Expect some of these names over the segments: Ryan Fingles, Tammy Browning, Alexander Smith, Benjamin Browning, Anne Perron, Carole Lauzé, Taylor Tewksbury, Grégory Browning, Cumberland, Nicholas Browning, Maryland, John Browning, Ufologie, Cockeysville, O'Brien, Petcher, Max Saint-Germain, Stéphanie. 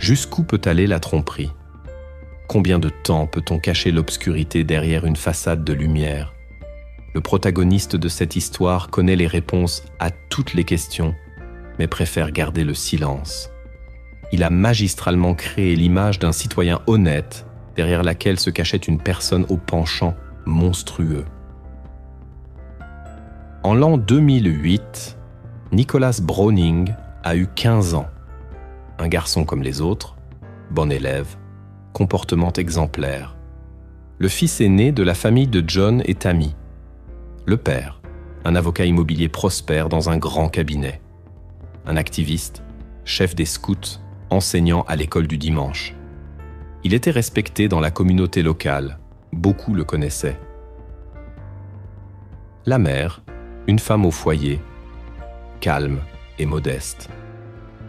Jusqu'où peut aller la tromperie? Combien de temps peut-on cacher l'obscurité derrière une façade de lumière? Le protagoniste de cette histoire connaît les réponses à toutes les questions, mais préfère garder le silence. Il a magistralement créé l'image d'un citoyen honnête, derrière laquelle se cachait une personne au penchant monstrueux. En l'an 2008, Nicholas Browning a eu 15 ans. Un garçon comme les autres, bon élève, comportement exemplaire. Le fils aîné de la famille de John et Tammy. Le père, un avocat immobilier prospère dans un grand cabinet. Un activiste, chef des scouts, enseignant à l'école du dimanche. Il était respecté dans la communauté locale, beaucoup le connaissaient. La mère, une femme au foyer, calme et modeste.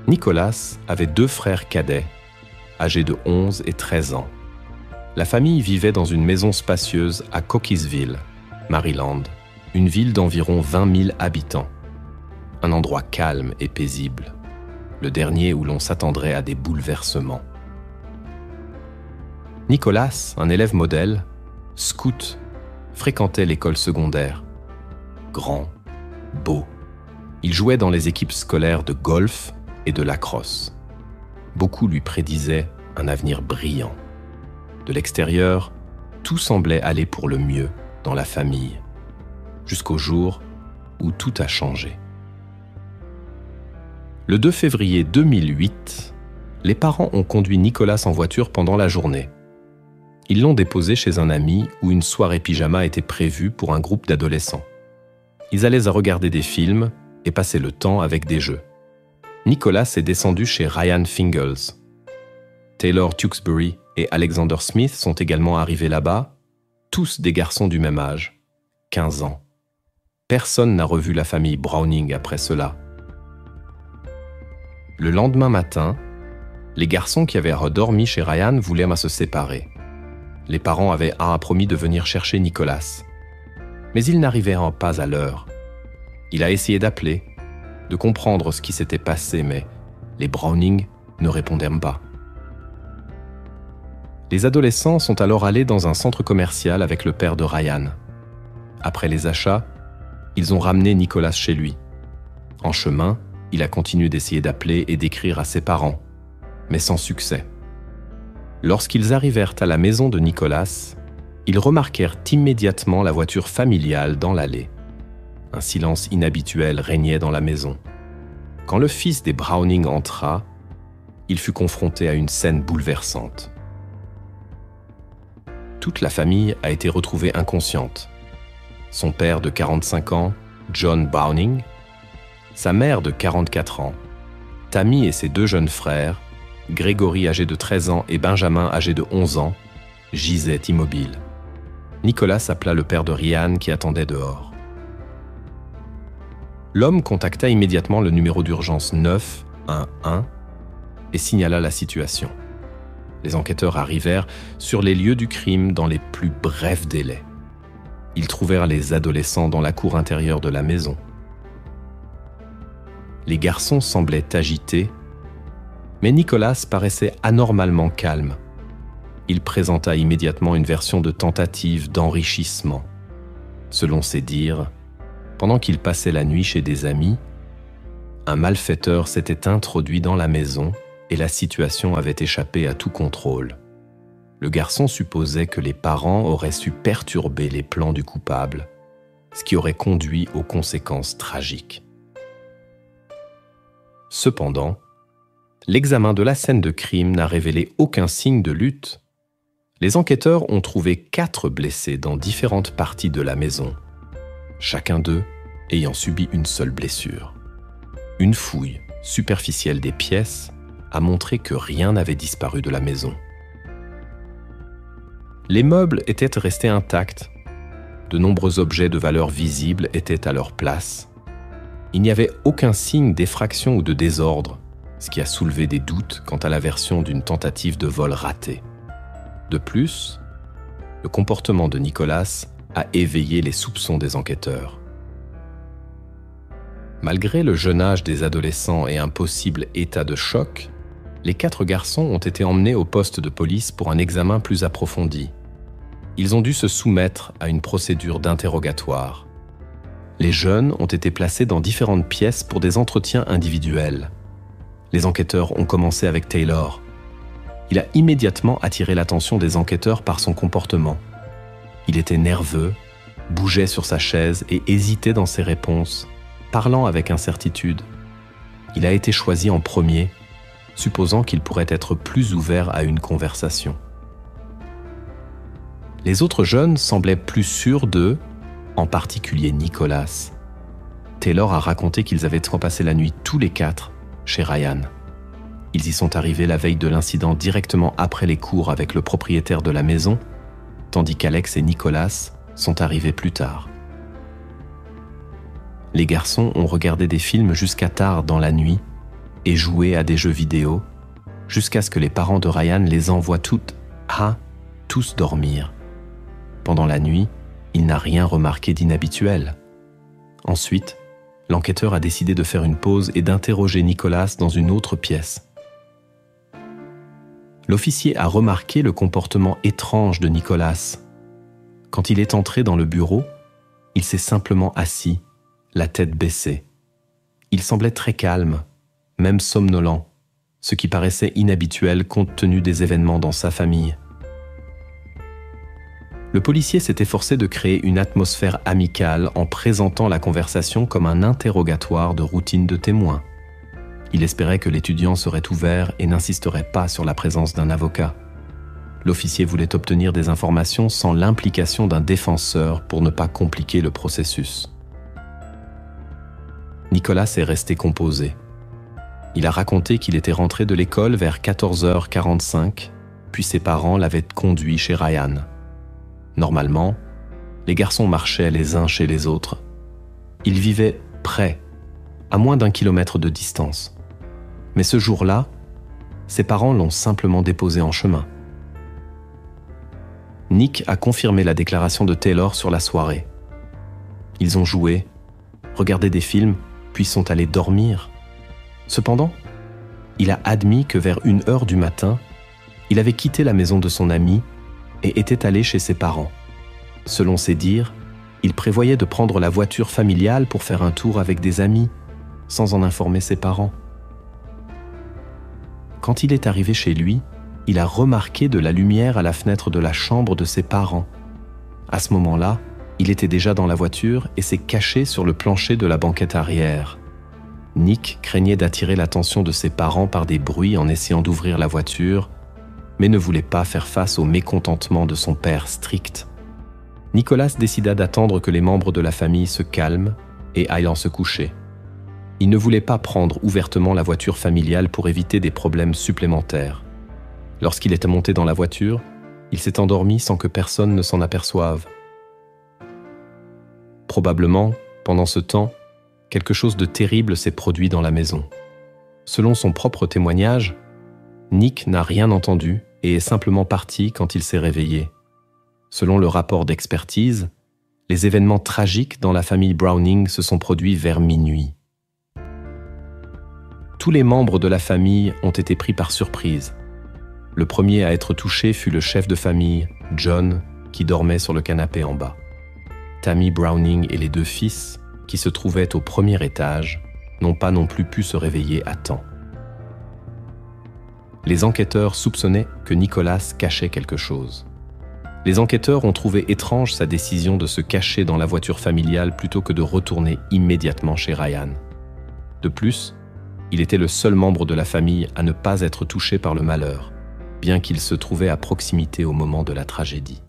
Nicholas avait deux frères cadets, âgés de 11 et 13 ans. La famille vivait dans une maison spacieuse à Cockeysville, Maryland, une ville d'environ 20 000 habitants. Un endroit calme et paisible, le dernier où l'on s'attendrait à des bouleversements. Nicholas, un élève modèle, scout, fréquentait l'école secondaire. Grand, beau, il jouait dans les équipes scolaires de golf et de lacrosse. Beaucoup lui prédisaient un avenir brillant. De l'extérieur, tout semblait aller pour le mieux dans la famille, jusqu'au jour où tout a changé. Le 2 février 2008, les parents ont conduit Nicholas en voiture pendant la journée. Ils l'ont déposé chez un ami où une soirée pyjama était prévue pour un groupe d'adolescents. Ils allaient à regarder des films et passer le temps avec des jeux. Nicholas est descendu chez Ryan Fingles. Taylor Tewksbury et Alexander Smith sont également arrivés là-bas, tous des garçons du même âge, 15 ans. Personne n'a revu la famille Browning après cela. Le lendemain matin, les garçons qui avaient redormi chez Ryan voulaient se séparer. Les parents avaient promis de venir chercher Nicholas. Mais ils n'arrivèrent pas à l'heure. Il a essayé d'appeler, de comprendre ce qui s'était passé, mais les Browning ne répondèrent pas. Les adolescents sont alors allés dans un centre commercial avec le père de Ryan. Après les achats, ils ont ramené Nicholas chez lui. En chemin, il a continué d'essayer d'appeler et d'écrire à ses parents, mais sans succès. Lorsqu'ils arrivèrent à la maison de Nicholas, ils remarquèrent immédiatement la voiture familiale dans l'allée. Un silence inhabituel régnait dans la maison. Quand le fils des Browning entra, il fut confronté à une scène bouleversante. Toute la famille a été retrouvée inconsciente. Son père de 45 ans, John Browning, sa mère de 44 ans, Tammy et ses deux jeunes frères, Grégory âgé de 13 ans et Benjamin âgé de 11 ans, gisaient immobiles. Nicholas appela le père de Ryan qui attendait dehors. L'homme contacta immédiatement le numéro d'urgence 911 et signala la situation. Les enquêteurs arrivèrent sur les lieux du crime dans les plus brefs délais. Ils trouvèrent les adolescents dans la cour intérieure de la maison. Les garçons semblaient agités, mais Nicholas paraissait anormalement calme. Il présenta immédiatement une version de tentative d'enrichissement. Selon ses dires, pendant qu'il passait la nuit chez des amis, un malfaiteur s'était introduit dans la maison et la situation avait échappé à tout contrôle. Le garçon supposait que les parents auraient su perturber les plans du coupable, ce qui aurait conduit aux conséquences tragiques. Cependant, l'examen de la scène de crime n'a révélé aucun signe de lutte. Les enquêteurs ont trouvé 4 blessés dans différentes parties de la maison, chacun d'eux ayant subi une seule blessure. Une fouille superficielle des pièces a montré que rien n'avait disparu de la maison. Les meubles étaient restés intacts. De nombreux objets de valeur visible étaient à leur place. Il n'y avait aucun signe d'effraction ou de désordre, ce qui a soulevé des doutes quant à la version d'une tentative de vol ratée. De plus, le comportement de Nicholas a éveillé les soupçons des enquêteurs. Malgré le jeune âge des adolescents et un possible état de choc, les 4 garçons ont été emmenés au poste de police pour un examen plus approfondi. Ils ont dû se soumettre à une procédure d'interrogatoire. Les jeunes ont été placés dans différentes pièces pour des entretiens individuels. Les enquêteurs ont commencé avec Taylor. Il a immédiatement attiré l'attention des enquêteurs par son comportement. Il était nerveux, bougeait sur sa chaise et hésitait dans ses réponses, parlant avec incertitude. Il a été choisi en premier, supposant qu'il pourrait être plus ouvert à une conversation. Les autres jeunes semblaient plus sûrs d'eux, en particulier Nicholas. Taylor a raconté qu'ils avaient passé la nuit tous les 4 chez Ryan. Ils y sont arrivés la veille de l'incident directement après les cours avec le propriétaire de la maison, tandis qu'Alex et Nicholas sont arrivés plus tard. Les garçons ont regardé des films jusqu'à tard dans la nuit et joué à des jeux vidéo, jusqu'à ce que les parents de Ryan les envoient tous dormir. Pendant la nuit, il n'a rien remarqué d'inhabituel. Ensuite, l'enquêteur a décidé de faire une pause et d'interroger Nicholas dans une autre pièce. L'officier a remarqué le comportement étrange de Nicholas. Quand il est entré dans le bureau, il s'est simplement assis, la tête baissée. Il semblait très calme, même somnolent, ce qui paraissait inhabituel compte tenu des événements dans sa famille. Le policier s'est efforcé de créer une atmosphère amicale en présentant la conversation comme un interrogatoire de routine de témoins. Il espérait que l'étudiant serait ouvert et n'insisterait pas sur la présence d'un avocat. L'officier voulait obtenir des informations sans l'implication d'un défenseur pour ne pas compliquer le processus. Nicholas est resté composé. Il a raconté qu'il était rentré de l'école vers 14h45, puis ses parents l'avaient conduit chez Ryan. Normalement, les garçons marchaient les uns chez les autres. Ils vivaient près, à moins d'1 kilomètre de distance. Mais ce jour-là, ses parents l'ont simplement déposé en chemin. Nick a confirmé la déclaration de Taylor sur la soirée. Ils ont joué, regardé des films, puis sont allés dormir. Cependant, il a admis que vers 1h du matin, il avait quitté la maison de son ami et était allé chez ses parents. Selon ses dires, il prévoyait de prendre la voiture familiale pour faire un tour avec des amis, sans en informer ses parents. Quand il est arrivé chez lui, il a remarqué de la lumière à la fenêtre de la chambre de ses parents. À ce moment-là, il était déjà dans la voiture et s'est caché sur le plancher de la banquette arrière. Nick craignait d'attirer l'attention de ses parents par des bruits en essayant d'ouvrir la voiture, mais ne voulait pas faire face au mécontentement de son père strict. Nicholas décida d'attendre que les membres de la famille se calment et aillant se coucher. Il ne voulait pas prendre ouvertement la voiture familiale pour éviter des problèmes supplémentaires. Lorsqu'il était monté dans la voiture, il s'est endormi sans que personne ne s'en aperçoive. Probablement, pendant ce temps, quelque chose de terrible s'est produit dans la maison. Selon son propre témoignage, Nick n'a rien entendu et est simplement parti quand il s'est réveillé. Selon le rapport d'expertise, les événements tragiques dans la famille Browning se sont produits vers minuit. Tous les membres de la famille ont été pris par surprise. Le premier à être touché fut le chef de famille, John, qui dormait sur le canapé en bas. Tammy Browning et les 2 fils, qui se trouvaient au premier étage, n'ont pas non plus pu se réveiller à temps. Les enquêteurs soupçonnaient que Nicholas cachait quelque chose. Les enquêteurs ont trouvé étrange sa décision de se cacher dans la voiture familiale plutôt que de retourner immédiatement chez Ryan. De plus, il était le seul membre de la famille à ne pas être touché par le malheur, bien qu'il se trouvait à proximité au moment de la tragédie.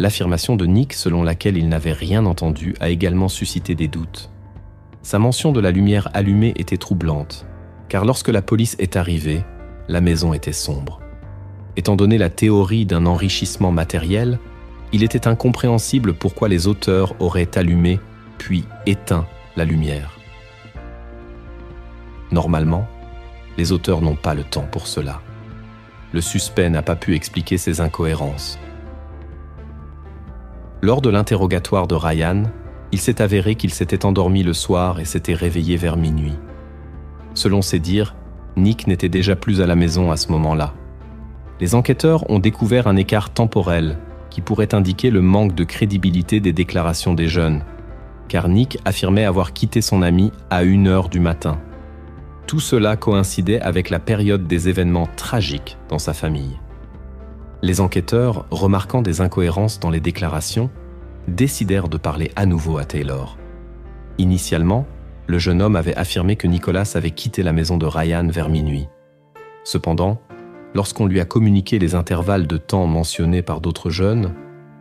L'affirmation de Nick selon laquelle il n'avait rien entendu a également suscité des doutes. Sa mention de la lumière allumée était troublante, car lorsque la police est arrivée, la maison était sombre. Étant donné la théorie d'un enrichissement matériel, il était incompréhensible pourquoi les auteurs auraient allumé, puis éteint la lumière. Normalement, les auteurs n'ont pas le temps pour cela. Le suspect n'a pas pu expliquer ses incohérences. Lors de l'interrogatoire de Ryan, il s'est avéré qu'il s'était endormi le soir et s'était réveillé vers minuit. Selon ses dires, Nick n'était déjà plus à la maison à ce moment-là. Les enquêteurs ont découvert un écart temporel qui pourrait indiquer le manque de crédibilité des déclarations des jeunes, car Nick affirmait avoir quitté son ami à 1 h du matin. Tout cela coïncidait avec la période des événements tragiques dans sa famille. Les enquêteurs, remarquant des incohérences dans les déclarations, décidèrent de parler à nouveau à Taylor. Initialement, le jeune homme avait affirmé que Nicholas avait quitté la maison de Ryan vers minuit. Cependant, lorsqu'on lui a communiqué les intervalles de temps mentionnés par d'autres jeunes,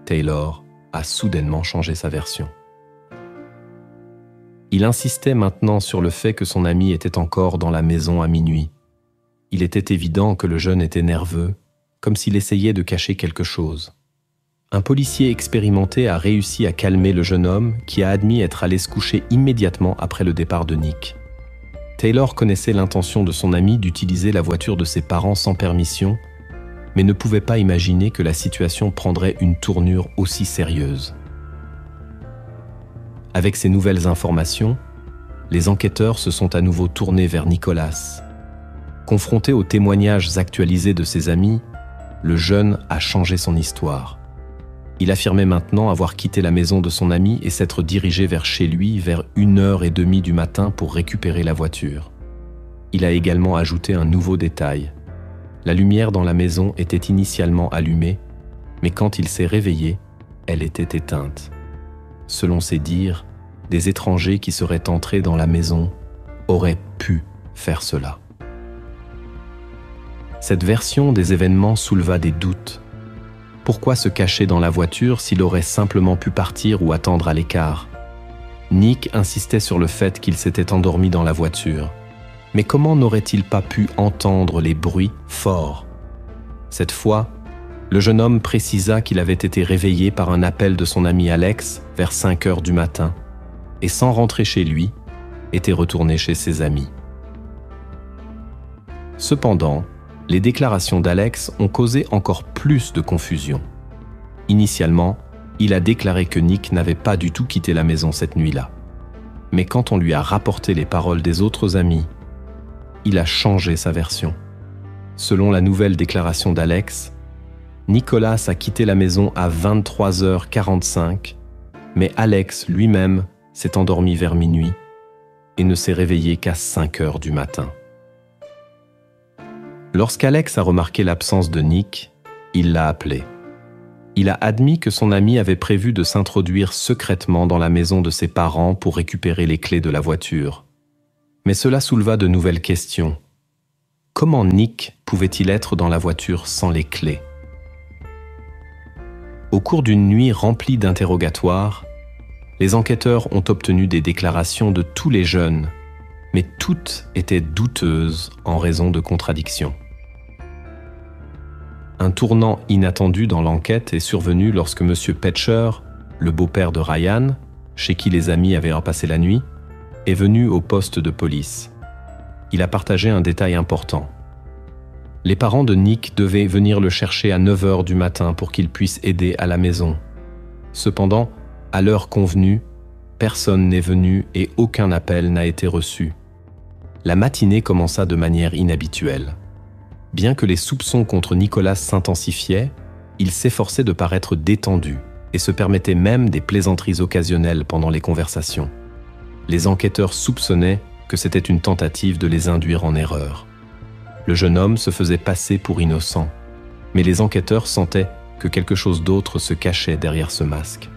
Taylor a soudainement changé sa version. Il insistait maintenant sur le fait que son ami était encore dans la maison à minuit. Il était évident que le jeune était nerveux, comme s'il essayait de cacher quelque chose. Un policier expérimenté a réussi à calmer le jeune homme qui a admis être allé se coucher immédiatement après le départ de Nick. Taylor connaissait l'intention de son ami d'utiliser la voiture de ses parents sans permission, mais ne pouvait pas imaginer que la situation prendrait une tournure aussi sérieuse. Avec ces nouvelles informations, les enquêteurs se sont à nouveau tournés vers Nicholas. Confronté aux témoignages actualisés de ses amis, le jeune a changé son histoire. Il affirmait maintenant avoir quitté la maison de son ami et s'être dirigé vers chez lui vers 1 h 30 du matin pour récupérer la voiture. Il a également ajouté un nouveau détail. La lumière dans la maison était initialement allumée, mais quand il s'est réveillé, elle était éteinte. Selon ses dires, des étrangers qui seraient entrés dans la maison auraient pu faire cela. Cette version des événements souleva des doutes. Pourquoi se cacher dans la voiture s'il aurait simplement pu partir ou attendre à l'écart? Nick insistait sur le fait qu'il s'était endormi dans la voiture. Mais comment n'aurait-il pas pu entendre les bruits forts? Cette fois, le jeune homme précisa qu'il avait été réveillé par un appel de son ami Alex vers 5 h du matin et sans rentrer chez lui, était retourné chez ses amis. Cependant, les déclarations d'Alex ont causé encore plus de confusion. Initialement, il a déclaré que Nick n'avait pas du tout quitté la maison cette nuit-là. Mais quand on lui a rapporté les paroles des autres amis, il a changé sa version. Selon la nouvelle déclaration d'Alex, Nicholas a quitté la maison à 23 h 45, mais Alex lui-même s'est endormi vers minuit et ne s'est réveillé qu'à 5 h du matin. Lorsqu'Alex a remarqué l'absence de Nick, il l'a appelé. Il a admis que son ami avait prévu de s'introduire secrètement dans la maison de ses parents pour récupérer les clés de la voiture. Mais cela souleva de nouvelles questions. Comment Nick pouvait-il être dans la voiture sans les clés? Au cours d'une nuit remplie d'interrogatoires, les enquêteurs ont obtenu des déclarations de tous les jeunes, mais toutes étaient douteuses en raison de contradictions. Un tournant inattendu dans l'enquête est survenu lorsque M. Petcher, le beau-père de Ryan, chez qui les amis avaient passé la nuit, est venu au poste de police. Il a partagé un détail important. Les parents de Nick devaient venir le chercher à 9 h du matin pour qu'il puisse aider à la maison. Cependant, à l'heure convenue, personne n'est venu et aucun appel n'a été reçu. La matinée commença de manière inhabituelle. Bien que les soupçons contre Nicholas s'intensifiaient, il s'efforçait de paraître détendu et se permettait même des plaisanteries occasionnelles pendant les conversations. Les enquêteurs soupçonnaient que c'était une tentative de les induire en erreur. Le jeune homme se faisait passer pour innocent, mais les enquêteurs sentaient que quelque chose d'autre se cachait derrière ce masque.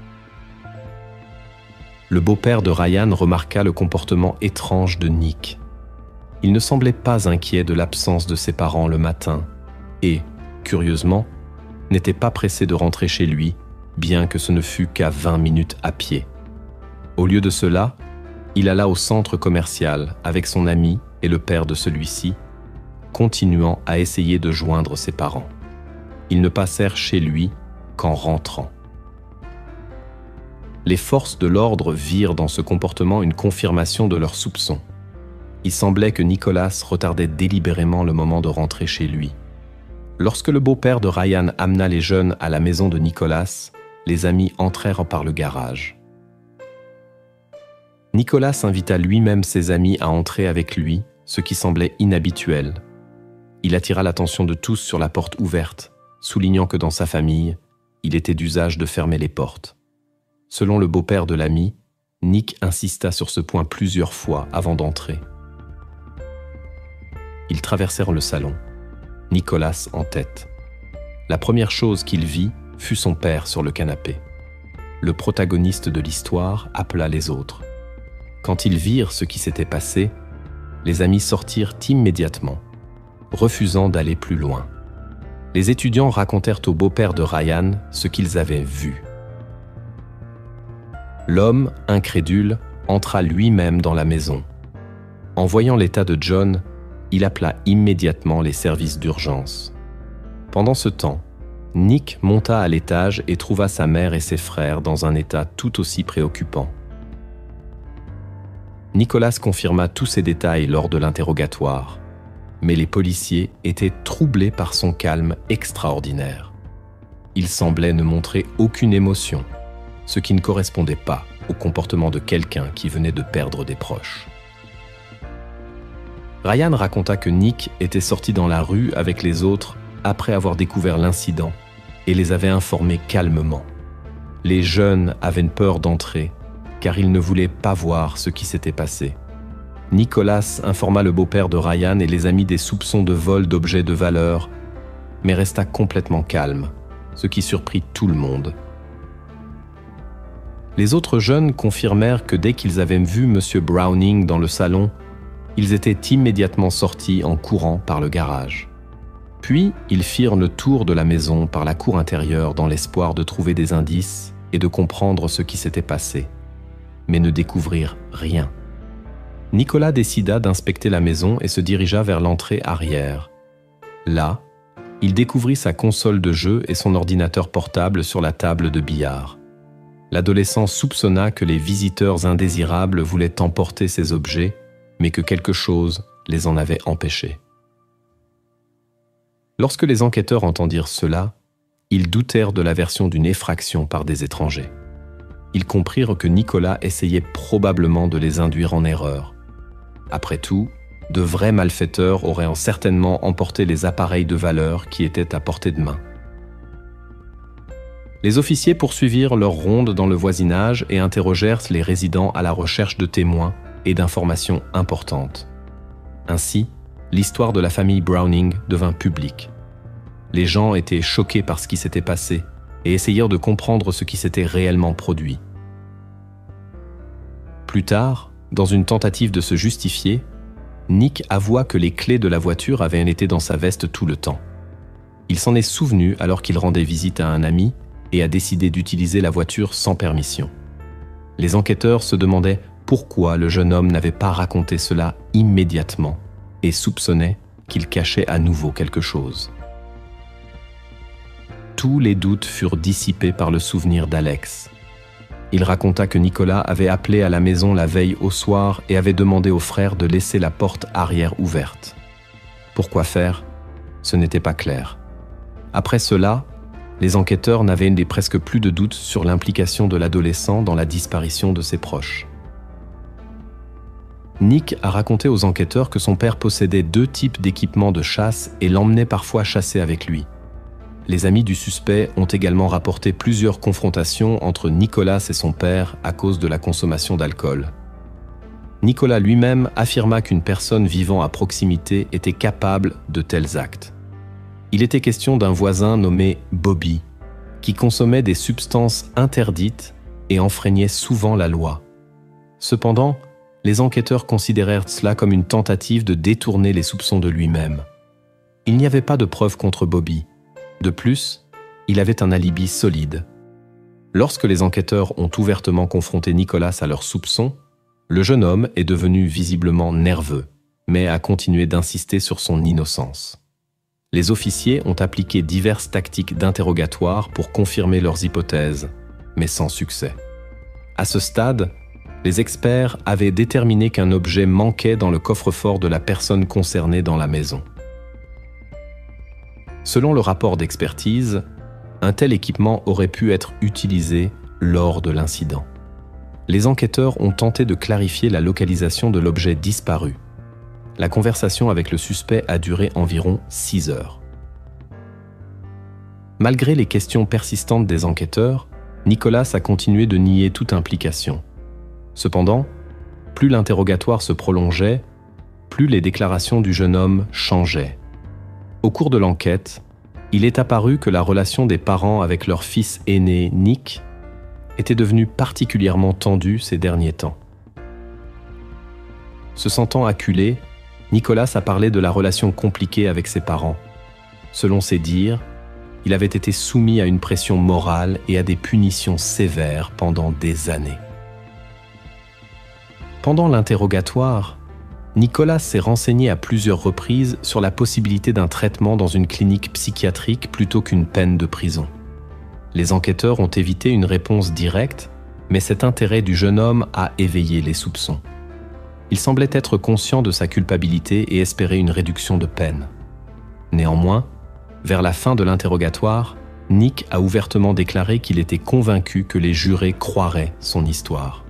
Le beau-père de Ryan remarqua le comportement étrange de Nick. Il ne semblait pas inquiet de l'absence de ses parents le matin et, curieusement, n'était pas pressé de rentrer chez lui, bien que ce ne fût qu'à 20 minutes à pied. Au lieu de cela, il alla au centre commercial avec son ami et le père de celui-ci, continuant à essayer de joindre ses parents. Ils ne passèrent chez lui qu'en rentrant. Les forces de l'ordre virent dans ce comportement une confirmation de leurs soupçons. Il semblait que Nicholas retardait délibérément le moment de rentrer chez lui. Lorsque le beau-père de Ryan amena les jeunes à la maison de Nicholas, les amis entrèrent par le garage. Nicholas invita lui-même ses amis à entrer avec lui ce qui semblait inhabituel. Il attira l'attention de tous sur la porte ouverte, soulignant que dans sa famille, il était d'usage de fermer les portes. Selon le beau-père de l'ami, Nick insista sur ce point plusieurs fois avant d'entrer. Ils traversèrent le salon, Nicholas en tête. La première chose qu'il vit fut son père sur le canapé. Le protagoniste de l'histoire appela les autres. Quand ils virent ce qui s'était passé, les amis sortirent immédiatement, refusant d'aller plus loin. Les étudiants racontèrent au beau-père de Ryan ce qu'ils avaient vu. L'homme, incrédule, entra lui-même dans la maison. En voyant l'état de John, il appela immédiatement les services d'urgence. Pendant ce temps, Nick monta à l'étage et trouva sa mère et ses frères dans un état tout aussi préoccupant. Nicholas confirma tous ces détails lors de l'interrogatoire, mais les policiers étaient troublés par son calme extraordinaire. Il semblait ne montrer aucune émotion, ce qui ne correspondait pas au comportement de quelqu'un qui venait de perdre des proches. Ryan raconta que Nick était sorti dans la rue avec les autres après avoir découvert l'incident et les avait informés calmement. Les jeunes avaient peur d'entrer car ils ne voulaient pas voir ce qui s'était passé. Nicholas informa le beau-père de Ryan et les amis des soupçons de vol d'objets de valeur, mais resta complètement calme, ce qui surprit tout le monde. Les autres jeunes confirmèrent que dès qu'ils avaient vu M. Browning dans le salon, ils étaient immédiatement sortis en courant par le garage. Puis, ils firent le tour de la maison par la cour intérieure dans l'espoir de trouver des indices et de comprendre ce qui s'était passé, mais ne découvrirent rien. Nicolas décida d'inspecter la maison et se dirigea vers l'entrée arrière. Là, il découvrit sa console de jeu et son ordinateur portable sur la table de billard. L'adolescent soupçonna que les visiteurs indésirables voulaient emporter ces objets, mais que quelque chose les en avait empêchés. Lorsque les enquêteurs entendirent cela, ils doutèrent de la version d'une effraction par des étrangers. Ils comprirent que Nicolas essayait probablement de les induire en erreur. Après tout, de vrais malfaiteurs auraient certainement emporté les appareils de valeur qui étaient à portée de main. Les officiers poursuivirent leur ronde dans le voisinage et interrogèrent les résidents à la recherche de témoins et d'informations importantes. Ainsi, l'histoire de la famille Browning devint publique. Les gens étaient choqués par ce qui s'était passé et essayèrent de comprendre ce qui s'était réellement produit. Plus tard, dans une tentative de se justifier, Nick avoua que les clés de la voiture avaient été dans sa veste tout le temps. Il s'en est souvenu alors qu'il rendait visite à un ami et a décidé d'utiliser la voiture sans permission. Les enquêteurs se demandaient pourquoi le jeune homme n'avait pas raconté cela immédiatement et soupçonnait qu'il cachait à nouveau quelque chose. Tous les doutes furent dissipés par le souvenir d'Alex. Il raconta que Nicolas avait appelé à la maison la veille au soir et avait demandé aux frères de laisser la porte arrière ouverte. Pourquoi faire? Ce n'était pas clair. Après cela, les enquêteurs n'avaient presque plus de doutes sur l'implication de l'adolescent dans la disparition de ses proches. Nick a raconté aux enquêteurs que son père possédait deux types d'équipements de chasse et l'emmenait parfois chasser avec lui. Les amis du suspect ont également rapporté plusieurs confrontations entre Nicolas et son père à cause de la consommation d'alcool. Nicolas lui-même affirma qu'une personne vivant à proximité était capable de tels actes. Il était question d'un voisin nommé Bobby, qui consommait des substances interdites et enfreignait souvent la loi. Cependant, les enquêteurs considérèrent cela comme une tentative de détourner les soupçons de lui-même. Il n'y avait pas de preuves contre Bobby. De plus, il avait un alibi solide. Lorsque les enquêteurs ont ouvertement confronté Nicolas à leurs soupçons, le jeune homme est devenu visiblement nerveux, mais a continué d'insister sur son innocence. Les officiers ont appliqué diverses tactiques d'interrogatoire pour confirmer leurs hypothèses, mais sans succès. À ce stade, les experts avaient déterminé qu'un objet manquait dans le coffre-fort de la personne concernée dans la maison. Selon le rapport d'expertise, un tel équipement aurait pu être utilisé lors de l'incident. Les enquêteurs ont tenté de clarifier la localisation de l'objet disparu. La conversation avec le suspect a duré environ 6 heures. Malgré les questions persistantes des enquêteurs, Nicholas a continué de nier toute implication. Cependant, plus l'interrogatoire se prolongeait, plus les déclarations du jeune homme changeaient. Au cours de l'enquête, il est apparu que la relation des parents avec leur fils aîné, Nick, était devenue particulièrement tendue ces derniers temps. Se sentant acculé, Nicholas a parlé de la relation compliquée avec ses parents. Selon ses dires, il avait été soumis à une pression morale et à des punitions sévères pendant des années. Pendant l'interrogatoire, Nicholas s'est renseigné à plusieurs reprises sur la possibilité d'un traitement dans une clinique psychiatrique plutôt qu'une peine de prison. Les enquêteurs ont évité une réponse directe, mais cet intérêt du jeune homme a éveillé les soupçons. Il semblait être conscient de sa culpabilité et espérait une réduction de peine. Néanmoins, vers la fin de l'interrogatoire, Nick a ouvertement déclaré qu'il était convaincu que les jurés croiraient son histoire.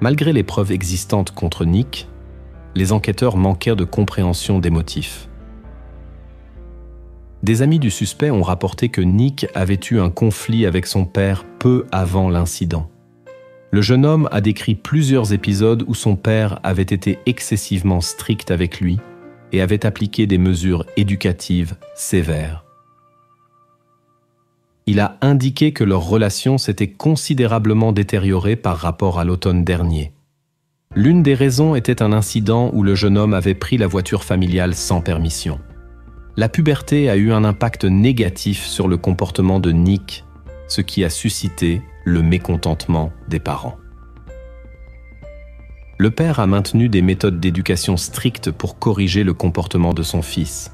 Malgré les preuves existantes contre Nick, les enquêteurs manquèrent de compréhension des motifs. Des amis du suspect ont rapporté que Nick avait eu un conflit avec son père peu avant l'incident. Le jeune homme a décrit plusieurs épisodes où son père avait été excessivement strict avec lui et avait appliqué des mesures éducatives sévères. Il a indiqué que leur relation s'était considérablement détériorée par rapport à l'automne dernier. L'une des raisons était un incident où le jeune homme avait pris la voiture familiale sans permission. La puberté a eu un impact négatif sur le comportement de Nick, ce qui a suscité le mécontentement des parents. Le père a maintenu des méthodes d'éducation strictes pour corriger le comportement de son fils.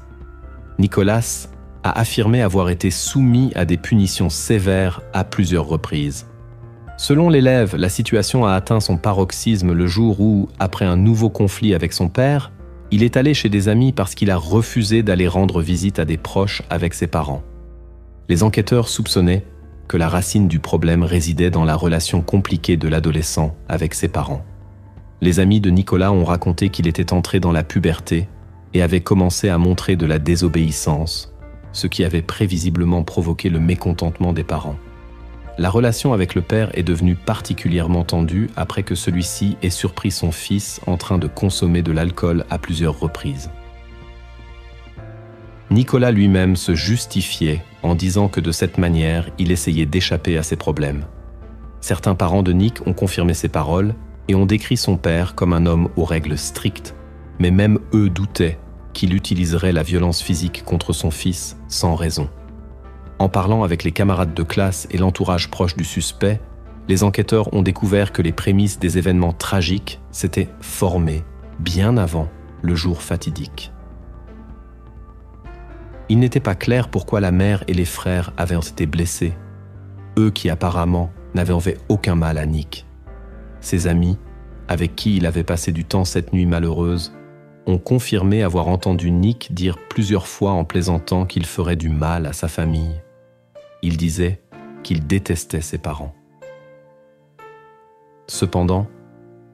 Nicholas a affirmé avoir été soumis à des punitions sévères à plusieurs reprises. Selon l'élève, la situation a atteint son paroxysme le jour où, après un nouveau conflit avec son père, il est allé chez des amis parce qu'il a refusé d'aller rendre visite à des proches avec ses parents. Les enquêteurs soupçonnaient que la racine du problème résidait dans la relation compliquée de l'adolescent avec ses parents. Les amis de Nicholas ont raconté qu'il était entré dans la puberté et avait commencé à montrer de la désobéissance, ce qui avait prévisiblement provoqué le mécontentement des parents. La relation avec le père est devenue particulièrement tendue après que celui-ci ait surpris son fils en train de consommer de l'alcool à plusieurs reprises. Nicholas lui-même se justifiait en disant que de cette manière, il essayait d'échapper à ses problèmes. Certains parents de Nick ont confirmé ses paroles et ont décrit son père comme un homme aux règles strictes, mais même eux doutaient qu'il utiliserait la violence physique contre son fils sans raison. En parlant avec les camarades de classe et l'entourage proche du suspect, les enquêteurs ont découvert que les prémices des événements tragiques s'étaient formées bien avant le jour fatidique. Il n'était pas clair pourquoi la mère et les frères avaient été blessés, eux qui apparemment n'avaient fait aucun mal à Nick. Ses amis, avec qui il avait passé du temps cette nuit malheureuse, ont confirmé avoir entendu Nick dire plusieurs fois en plaisantant qu'il ferait du mal à sa famille. Il disait qu'il détestait ses parents. Cependant,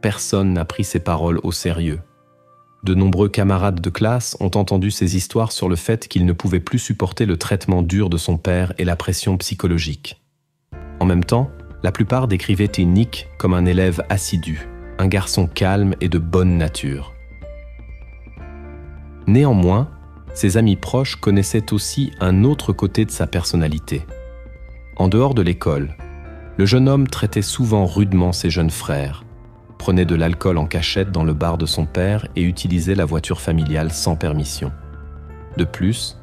personne n'a pris ses paroles au sérieux. De nombreux camarades de classe ont entendu ces histoires sur le fait qu'il ne pouvait plus supporter le traitement dur de son père et la pression psychologique. En même temps, la plupart décrivaient Nick comme un élève assidu, un garçon calme et de bonne nature. Néanmoins, ses amis proches connaissaient aussi un autre côté de sa personnalité. En dehors de l'école, le jeune homme traitait souvent rudement ses jeunes frères, prenait de l'alcool en cachette dans le bar de son père et utilisait la voiture familiale sans permission. De plus,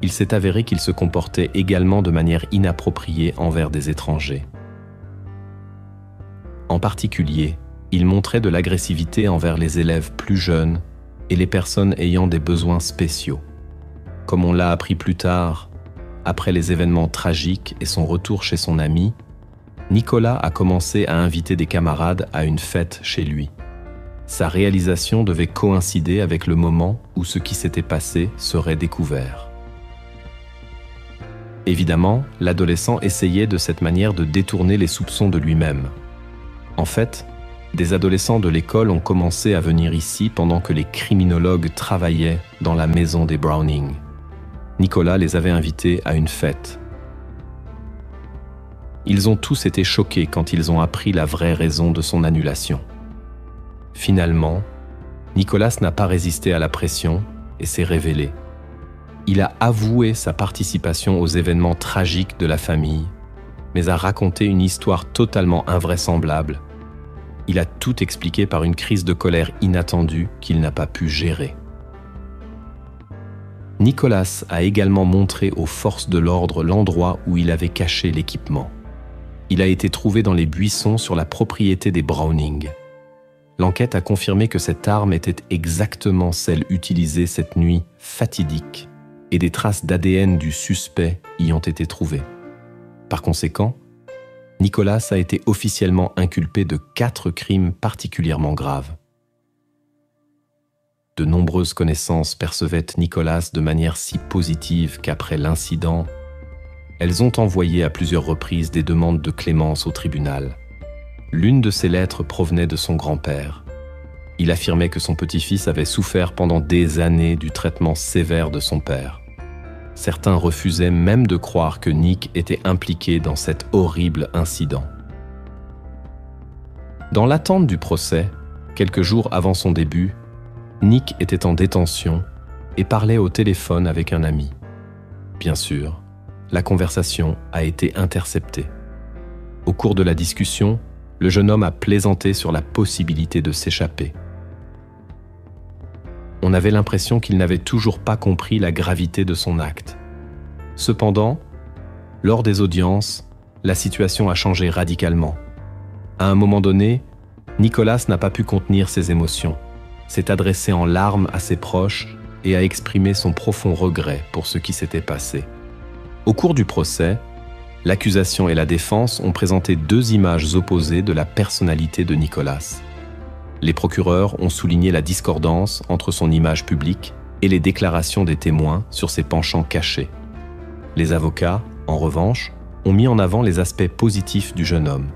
il s'est avéré qu'il se comportait également de manière inappropriée envers des étrangers. En particulier, il montrait de l'agressivité envers les élèves plus jeunes et les personnes ayant des besoins spéciaux. Comme on l'a appris plus tard, après les événements tragiques et son retour chez son ami, Nicholas a commencé à inviter des camarades à une fête chez lui. Sa réalisation devait coïncider avec le moment où ce qui s'était passé serait découvert. Évidemment, l'adolescent essayait de cette manière de détourner les soupçons de lui-même. En fait, Des adolescents de l'école ont commencé à venir ici pendant que les criminologues travaillaient dans la maison des Browning. Nicolas les avait invités à une fête. Ils ont tous été choqués quand ils ont appris la vraie raison de son annulation. Finalement, Nicolas n'a pas résisté à la pression et s'est révélé. Il a avoué sa participation aux événements tragiques de la famille, mais a raconté une histoire totalement invraisemblable. Il a tout expliqué par une crise de colère inattendue qu'il n'a pas pu gérer. Nicolas a également montré aux forces de l'ordre l'endroit où il avait caché l'équipement. Il a été trouvé dans les buissons sur la propriété des Browning. L'enquête a confirmé que cette arme était exactement celle utilisée cette nuit fatidique, et des traces d'ADN du suspect y ont été trouvées. Par conséquent, Nicolas a été officiellement inculpé de 4 crimes particulièrement graves. De nombreuses connaissances percevaient Nicolas de manière si positive qu'après l'incident, elles ont envoyé à plusieurs reprises des demandes de clémence au tribunal. L'une de ces lettres provenait de son grand-père. Il affirmait que son petit-fils avait souffert pendant des années du traitement sévère de son père. Certains refusaient même de croire que Nick était impliqué dans cet horrible incident. Dans l'attente du procès, quelques jours avant son début, Nick était en détention et parlait au téléphone avec un ami. Bien sûr, la conversation a été interceptée. Au cours de la discussion, le jeune homme a plaisanté sur la possibilité de s'échapper. On avait l'impression qu'il n'avait toujours pas compris la gravité de son acte. Cependant, lors des audiences, la situation a changé radicalement. À un moment donné, Nicolas n'a pas pu contenir ses émotions, s'est adressé en larmes à ses proches et a exprimé son profond regret pour ce qui s'était passé. Au cours du procès, l'accusation et la défense ont présenté 2 images opposées de la personnalité de Nicolas. Les procureurs ont souligné la discordance entre son image publique et les déclarations des témoins sur ses penchants cachés. Les avocats, en revanche, ont mis en avant les aspects positifs du jeune homme,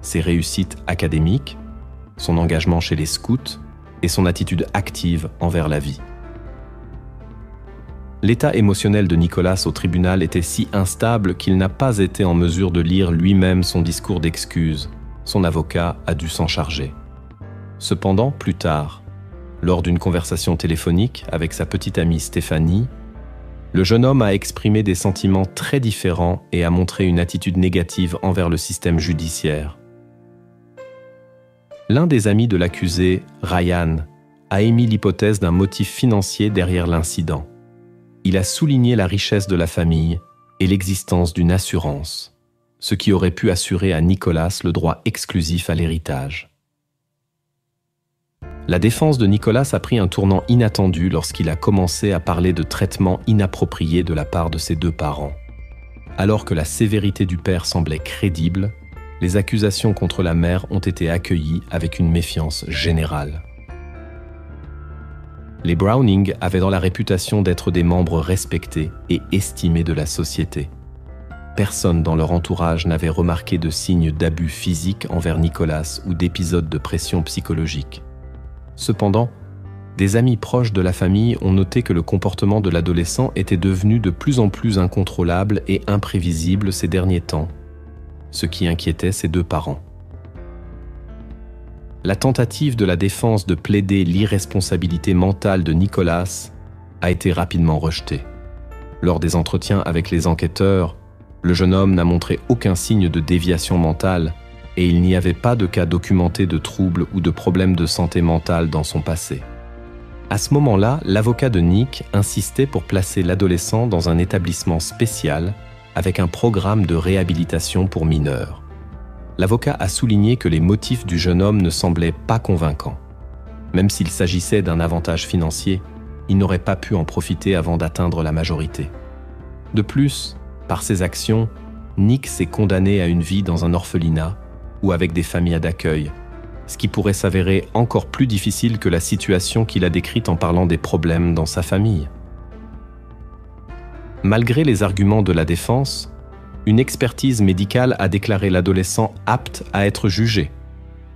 ses réussites académiques, son engagement chez les scouts et son attitude active envers la vie. L'état émotionnel de Nicolas au tribunal était si instable qu'il n'a pas été en mesure de lire lui-même son discours d'excuses. Son avocat a dû s'en charger. Cependant, plus tard, lors d'une conversation téléphonique avec sa petite amie Stéphanie, le jeune homme a exprimé des sentiments très différents et a montré une attitude négative envers le système judiciaire. L'un des amis de l'accusé, Ryan, a émis l'hypothèse d'un motif financier derrière l'incident. Il a souligné la richesse de la famille et l'existence d'une assurance, ce qui aurait pu assurer à Nicolas le droit exclusif à l'héritage. La défense de Nicolas a pris un tournant inattendu lorsqu'il a commencé à parler de traitements inappropriés de la part de ses 2 parents. Alors que la sévérité du père semblait crédible, les accusations contre la mère ont été accueillies avec une méfiance générale. Les Browning avaient dans la réputation d'être des membres respectés et estimés de la société. Personne dans leur entourage n'avait remarqué de signes d'abus physiques envers Nicolas ou d'épisodes de pression psychologique. Cependant, des amis proches de la famille ont noté que le comportement de l'adolescent était devenu de plus en plus incontrôlable et imprévisible ces derniers temps, ce qui inquiétait ses 2 parents. La tentative de la défense de plaider l'irresponsabilité mentale de Nicolas a été rapidement rejetée. Lors des entretiens avec les enquêteurs, le jeune homme n'a montré aucun signe de déviation mentale et il n'y avait pas de cas documenté de troubles ou de problèmes de santé mentale dans son passé. À ce moment-là, l'avocat de Nick insistait pour placer l'adolescent dans un établissement spécial avec un programme de réhabilitation pour mineurs. L'avocat a souligné que les motifs du jeune homme ne semblaient pas convaincants. Même s'il s'agissait d'un avantage financier, il n'aurait pas pu en profiter avant d'atteindre la majorité. De plus, par ses actions, Nick s'est condamné à une vie dans un orphelinat ou avec des familles d'accueil, ce qui pourrait s'avérer encore plus difficile que la situation qu'il a décrite en parlant des problèmes dans sa famille. Malgré les arguments de la défense, une expertise médicale a déclaré l'adolescent apte à être jugé.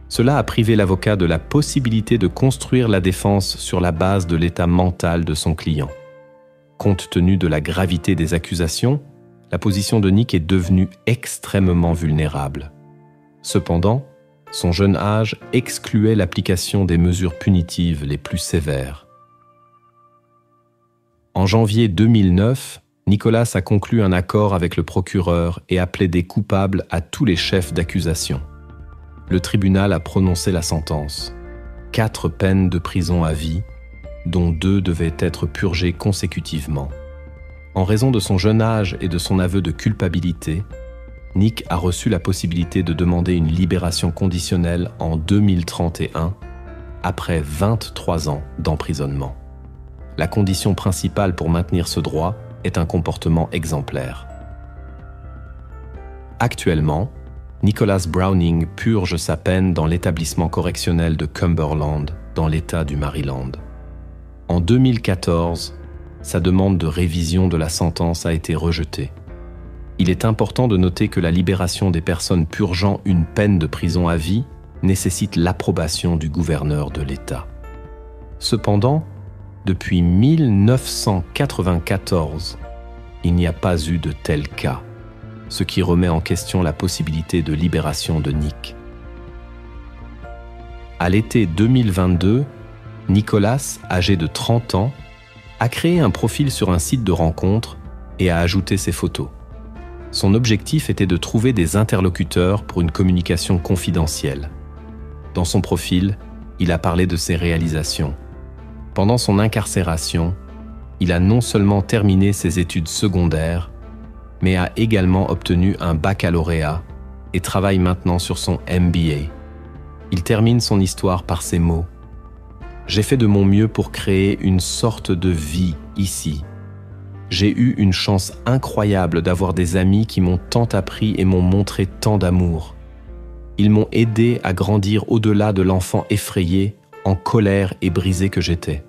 Cela a privé l'avocat de la possibilité de construire la défense sur la base de l'état mental de son client. Compte tenu de la gravité des accusations, la position de Nick est devenue extrêmement vulnérable. Cependant, son jeune âge excluait l'application des mesures punitives les plus sévères. En janvier 2009, Nicholas a conclu un accord avec le procureur et a plaidé coupable à tous les chefs d'accusation. Le tribunal a prononcé la sentence. 4 peines de prison à vie, dont 2 devaient être purgées consécutivement. En raison de son jeune âge et de son aveu de culpabilité, Nick a reçu la possibilité de demander une libération conditionnelle en 2031, après 23 ans d'emprisonnement. La condition principale pour maintenir ce droit est un comportement exemplaire. Actuellement, Nicholas Browning purge sa peine dans l'établissement correctionnel de Cumberland, dans l'État du Maryland. En 2014, sa demande de révision de la sentence a été rejetée. Il est important de noter que la libération des personnes purgeant une peine de prison à vie nécessite l'approbation du gouverneur de l'État. Cependant, depuis 1994, il n'y a pas eu de tel cas, ce qui remet en question la possibilité de libération de Nick. À l'été 2022, Nicholas, âgé de 30 ans, a créé un profil sur un site de rencontre et a ajouté ses photos. Son objectif était de trouver des interlocuteurs pour une communication confidentielle. Dans son profil, il a parlé de ses réalisations. Pendant son incarcération, il a non seulement terminé ses études secondaires, mais a également obtenu un baccalauréat et travaille maintenant sur son MBA. Il termine son histoire par ces mots. « J'ai fait de mon mieux pour créer une sorte de vie ici. J'ai eu une chance incroyable d'avoir des amis qui m'ont tant appris et m'ont montré tant d'amour. Ils m'ont aidé à grandir au-delà de l'enfant effrayé, en colère et brisé que j'étais.